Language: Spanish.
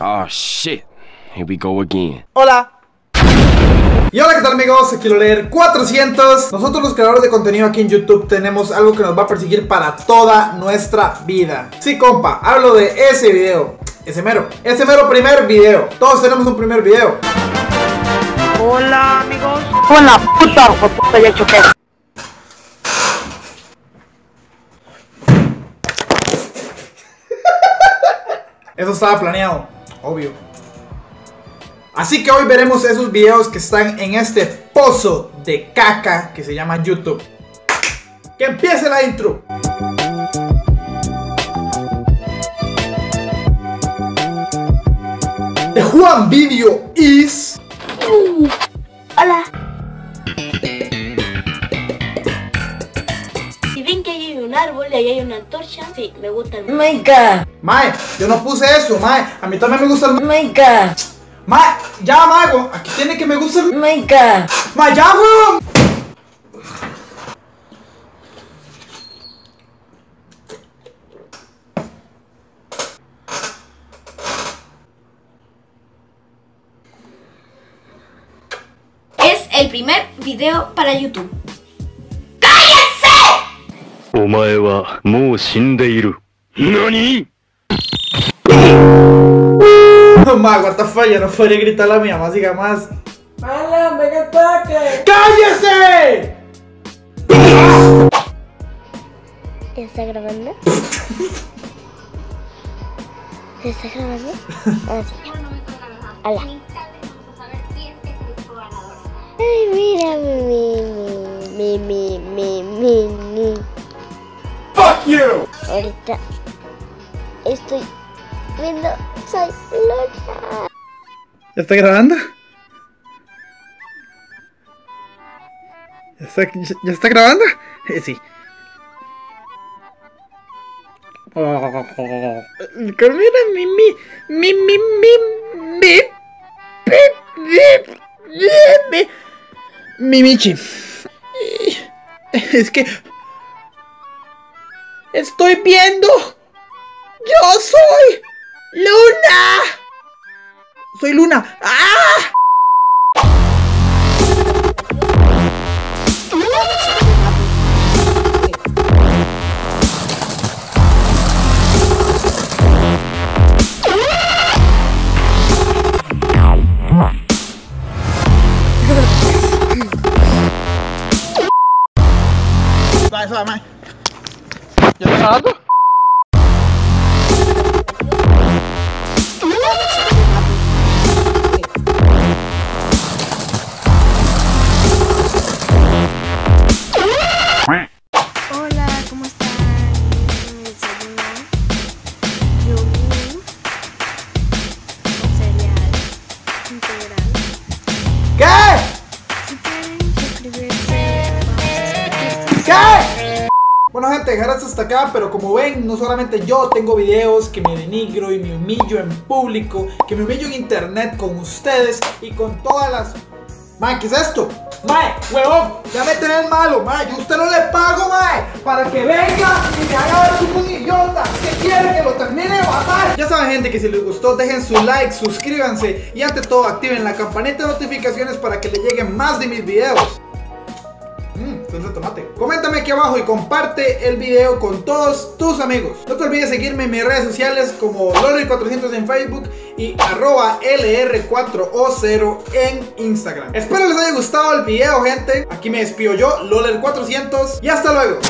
Oh shit. Here we go again. Hola. Y hola, ¿qué tal amigos? Aquí Loler 400. Nosotros los creadores de contenido aquí en YouTube tenemos algo que nos va a perseguir para toda nuestra vida. Sí, compa, hablo de ese video. Ese mero primer video. Todos tenemos un primer video. Hola, amigos. Hola, puta, hijo de puta, ya choqué. Eso estaba planeado, obvio. Así que hoy veremos esos videos que están en este pozo de caca que se llama YouTube. ¡Que empiece la intro! The Juan video is... Hola. Si ven que hay un árbol y ahí hay una antorcha, sí, me gusta el... ¡My God! Mae, yo no puse eso, mae. A mí también me gusta el... ¡My God! Mae, ya, mago, aquí tiene que me gusta el... ¡My God! ¡Mae, ya, weón! Es el primer video para YouTube. ¡Cállese! Omae wa mou shindeiru. ¿Nani? No, ma, what the fuck, yo no podría gritarle a mi mamá, siga más. ¡Mala, mega ataque! ¡Cállese! ¿Ya está grabando? ¿Ya está grabando? Ah, sí. Hola. Ay, mira, mi. ¡Fuck you! Ahorita estoy viendo, soy loca. ¿Ya está grabando? ¿Ya está grabando? Sí. Mira, Mimichi. Es que... estoy viendo... ¡Yo soy Luna! ¡Soy Luna! ¡Ah! Suave, ¿ya está grabando? Bueno gente, dejarás hasta acá, pero como ven, no solamente yo tengo videos que me denigro y me humillo en público, que me humillo en internet con ustedes y con todas las... Mae, ¿qué es esto? Mae, huevón, ya me tenés malo, mae, yo a usted no le pago, mae, para que venga y me haga ver como un idiota. ¿Qué quiere? Que lo termine de matar. Ya saben gente que si les gustó dejen su like, suscríbanse y ante todo activen la campanita de notificaciones para que les lleguen más de mis videos. Entonces tomate. Coméntame aquí abajo y comparte el video con todos tus amigos. No te olvides seguirme en mis redes sociales como Loler400 en Facebook y @LR4O0 en Instagram. Espero les haya gustado el video, gente. Aquí me despido yo, Loler400, y hasta luego.